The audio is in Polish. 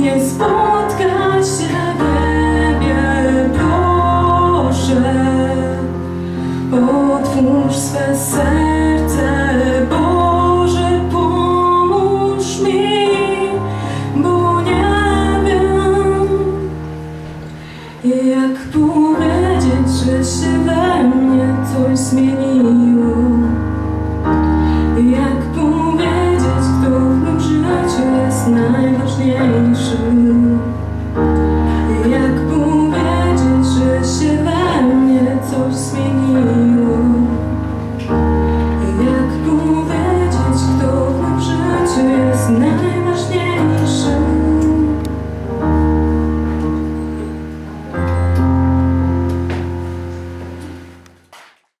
nie spotka się w niebie, Boże. Otwórz swe serce, Boże, pomóż mi, bo nie wiem, jak powiedzieć, że się we mnie coś zmieni.